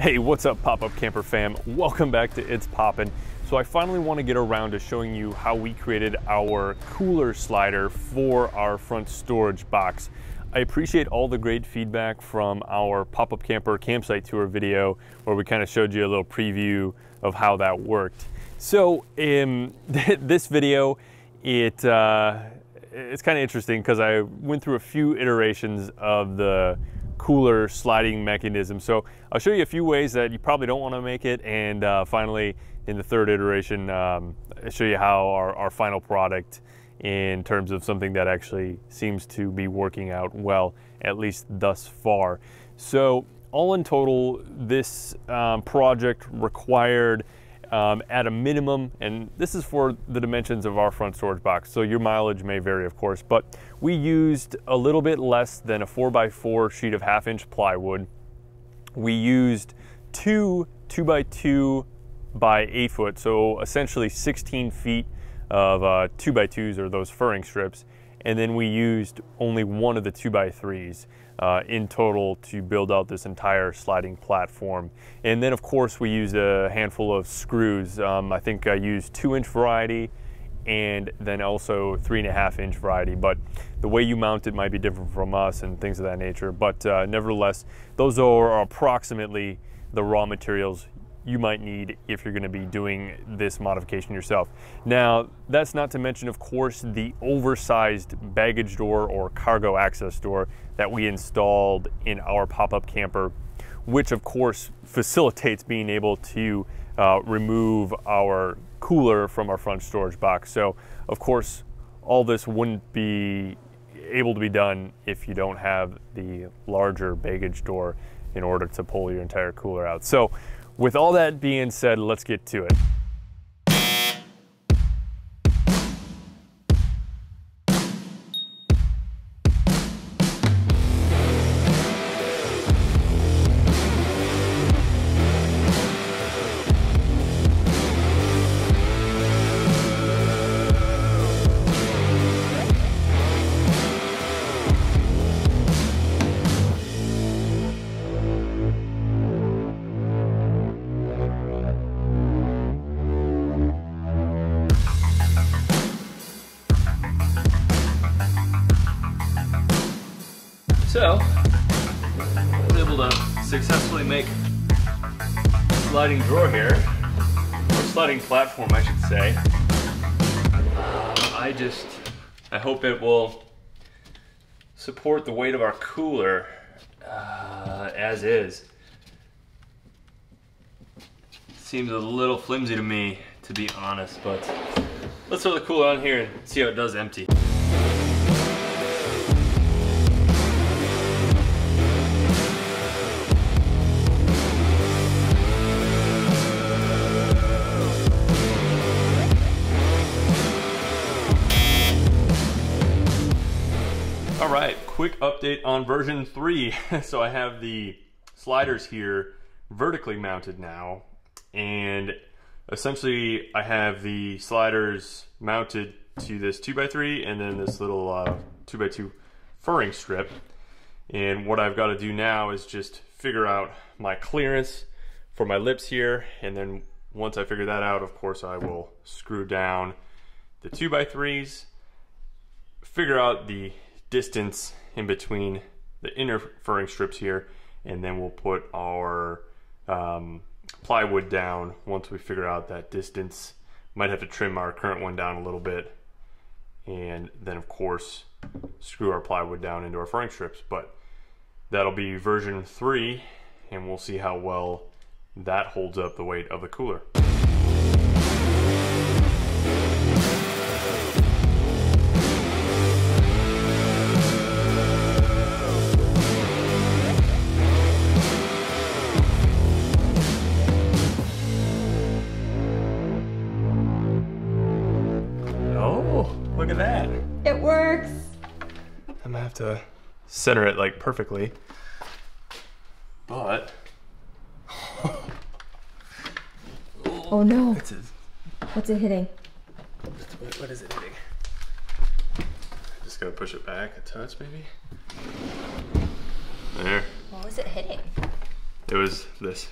Hey, what's up pop-up camper fam? Welcome back to It's Poppin'. So I finally want to get around to showing you how we created our cooler slider for our front storage box. I appreciate all the great feedback from our pop-up camper campsite tour video where we kind of showed you a little preview of how that worked. So in this video, it's kind of interesting because I went through a few iterations of the cooler sliding mechanism. So I'll show you a few ways that you probably don't want to make it, and finally in the third iteration I'll show you how our final product in terms of something that actually seems to be working out well, at least thus far. So all in total, this project required at a minimum, and this is for the dimensions of our front storage box, so your mileage may vary of course, but we used a little bit less than a 4x4 sheet of 1/2 inch plywood. We used two 2x2 by 8 foot, so essentially 16 feet of 2x2s, or those furring strips, and then we used only one of the 2x3s in total to build out this entire sliding platform. And then of course we used a handful of screws. I think I used 2-inch variety and then also 3.5-inch variety, but the way you mount it might be different from us and things of that nature. But nevertheless, those are approximately the raw materials you might need if you're going to be doing this modification yourself. Now, that's not to mention, of course, the oversized baggage door or cargo access door that we installed in our pop-up camper, which of course facilitates being able to remove our cooler from our front storage box. So of course, all this wouldn't be able to be done if you don't have the larger baggage door in order to pull your entire cooler out. So with all that being said, let's get to it. So, I was able to successfully make a sliding drawer here, or sliding platform I should say. I hope it will support the weight of our cooler as is. Seems a little flimsy to me, to be honest, but let's throw the cooler on here and see how it does empty. Quick update on version 3. So I have the sliders here vertically mounted now, and essentially I have the sliders mounted to this 2x3 and then this little 2x2 furring strip. And what I've got to do now is just figure out my clearance for my lips here, and then once I figure that out, of course I will screw down the 2x3s, figure out the distance in between the inner furring strips here, and then we'll put our plywood down once we figure out that distance. Might have to trim our current one down a little bit, and then of course screw our plywood down into our furring strips. But that'll be version 3, and we'll see how well that holds up the weight of the cooler. Look at that. It works. I'm gonna have to center it like perfectly. But. Oh no. What's it hitting? What is it hitting? I'm just gonna push it back a touch maybe. There. What was it hitting? it was this.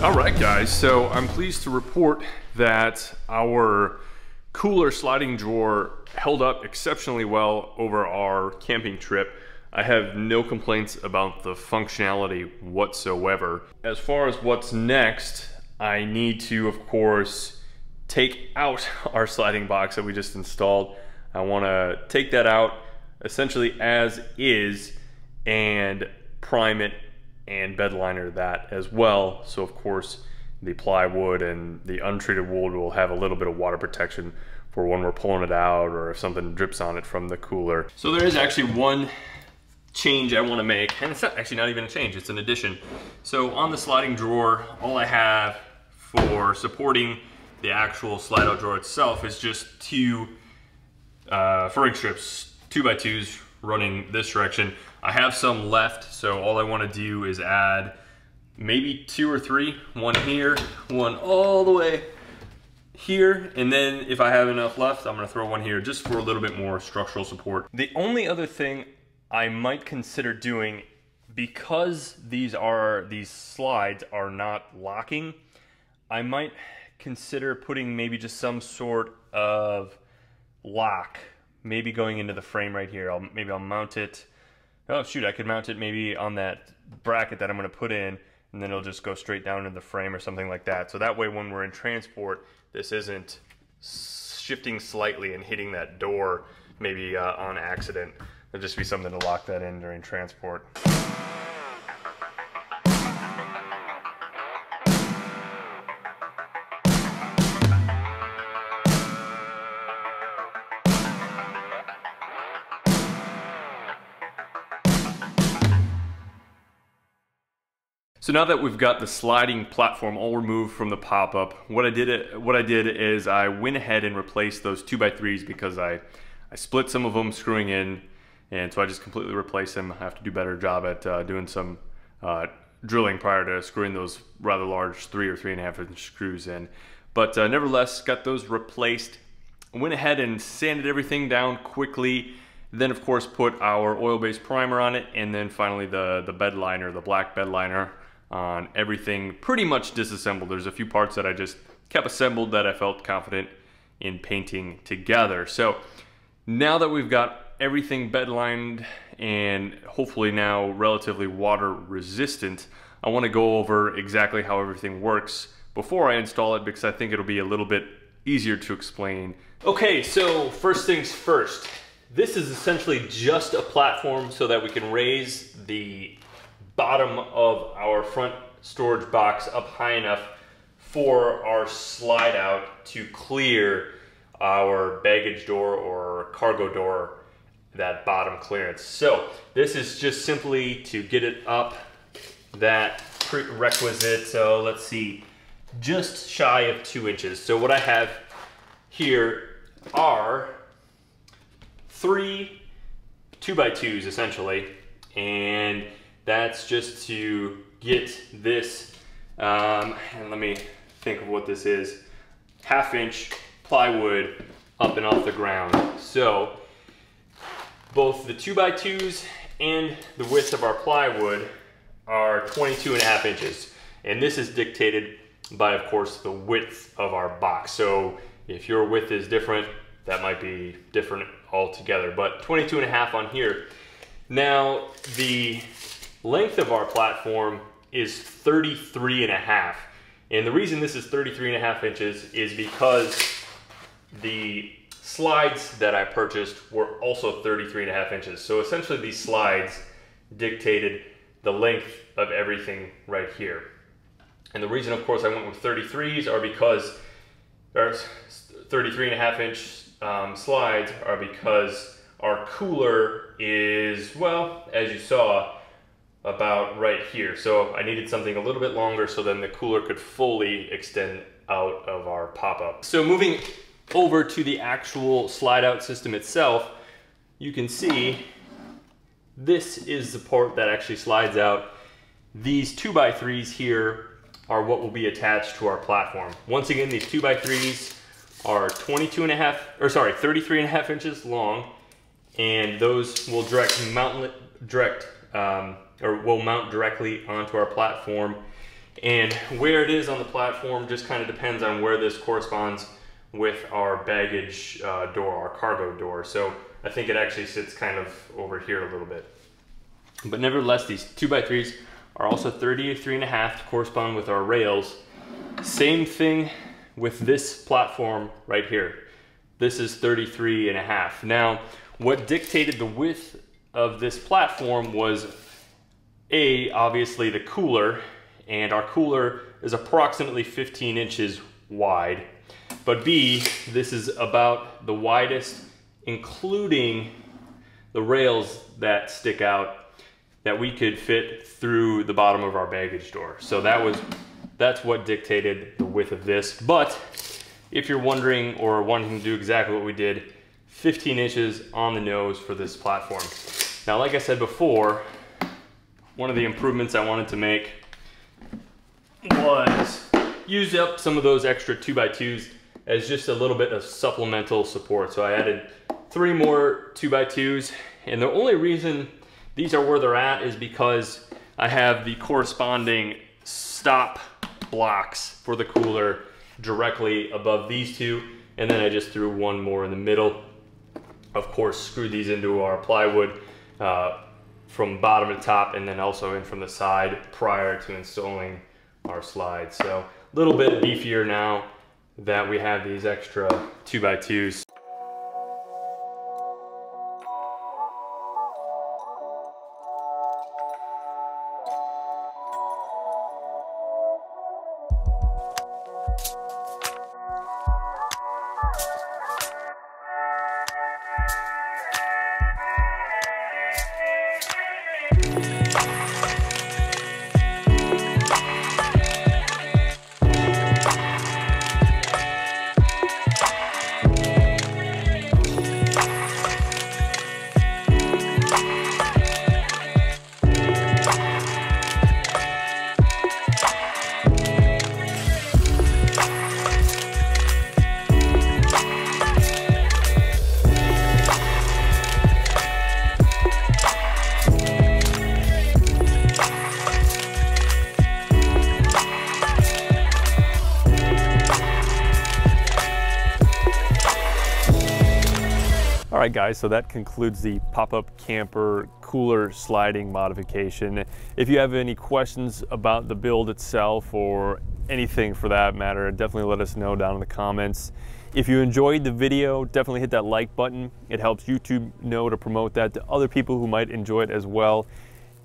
All right, guys, so I'm pleased to report that our cooler sliding drawer held up exceptionally well over our camping trip. I have no complaints about the functionality whatsoever. As far as what's next, I need to, of course, take out our sliding box that we just installed. I want to take that out essentially as is and prime it and bed liner that as well. So of course the plywood and the untreated wood will have a little bit of water protection for when we're pulling it out or if something drips on it from the cooler. So there is actually one change I want to make, and it's not even a change, it's an addition. So on the sliding drawer, all I have for supporting the actual slide out drawer itself is just two furring strips, 2x2s running this direction. I have some left, so all I want to do is add maybe two or three, one here, one all the way here, and then if I have enough left, I'm going to throw one here just for a little bit more structural support. The only other thing I might consider doing, because these slides are not locking, I might consider putting maybe just some sort of lock, maybe going into the frame right here. Maybe I'll mount it. Oh shoot, I could mount it maybe on that bracket that I'm gonna put in, and then it'll just go straight down into the frame or something like that. So that way when we're in transport, this isn't shifting slightly and hitting that door maybe on accident. There'll just be something to lock that in during transport. So now that we've got the sliding platform all removed from the pop-up, what I did is I went ahead and replaced those 2x3s because I split some of them screwing in, and so I just completely replaced them. I have to do a better job at doing some drilling prior to screwing those rather large 3 or 3.5 inch screws in. But nevertheless, got those replaced. Went ahead and sanded everything down quickly. Then of course put our oil-based primer on it, and then finally the bed liner, the black bed liner, on everything pretty much disassembled. There's a few parts that I just kept assembled that I felt confident in painting together. So now that we've got everything bedlined and hopefully now relatively water resistant, I want to go over exactly how everything works before I install it, because I think it'll be a little bit easier to explain. Okay, so first things first, this is essentially just a platform so that we can raise the bottom of our front storage box up high enough for our slide out to clear our baggage door or cargo door, that bottom clearance. So this is just simply to get it up that prerequisite, so let's see, just shy of 2 inches. So what I have here are 3 2x2s essentially, and that's just to get this, and let me think of what this is, 1/2 inch plywood up and off the ground. So both the 2x2s and the width of our plywood are 22.5 inches. And this is dictated by, of course, the width of our box. So if your width is different, that might be different altogether, but 22.5 on here. Now the length of our platform is 33.5, and the reason this is 33.5 inches is because the slides that I purchased were also 33.5 inches. So essentially these slides dictated the length of everything right here. And the reason, of course, I went with 33s are because 33.5 inch slides are because our cooler is, well, as you saw, about right here. So I needed something a little bit longer so then the cooler could fully extend out of our pop-up. So moving over to the actual slide out system itself, you can see this is the port that actually slides out. These 2x3s here are what will be attached to our platform. Once again, these 2x3s are 33.5 inches long, and those will mount directly onto our platform. And where it is on the platform just kind of depends on where this corresponds with our baggage door, our cargo door. So I think it actually sits kind of over here a little bit. But nevertheless, these 2x3s are also 33.5 to correspond with our rails. Same thing with this platform right here. This is 33.5. Now, what dictated the width of this platform was A, obviously the cooler, and our cooler is approximately 15 inches wide. But B, this is about the widest, including the rails that stick out, that we could fit through the bottom of our baggage door. So that's what dictated the width of this. But if you're wondering or wanting to do exactly what we did, 15 inches on the nose for this platform. Now, like I said before, one of the improvements I wanted to make was use up some of those extra 2x2s as just a little bit of supplemental support. So I added 3 more 2x2s, and the only reason these are where they're at is because I have the corresponding stop blocks for the cooler directly above these two, and then I just threw one more in the middle. Of course, screwed these into our plywood from bottom to top, and then also in from the side prior to installing our slides. So a little bit beefier now that we have these extra 2x2s. All right, guys, so that concludes the pop-up camper cooler sliding modification. If you have any questions about the build itself or anything for that matter, definitely let us know down in the comments. If you enjoyed the video, definitely hit that like button. It helps YouTube know to promote that to other people who might enjoy it as well.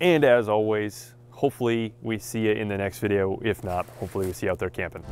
And as always, hopefully we see you in the next video. If not, hopefully we see you out there camping.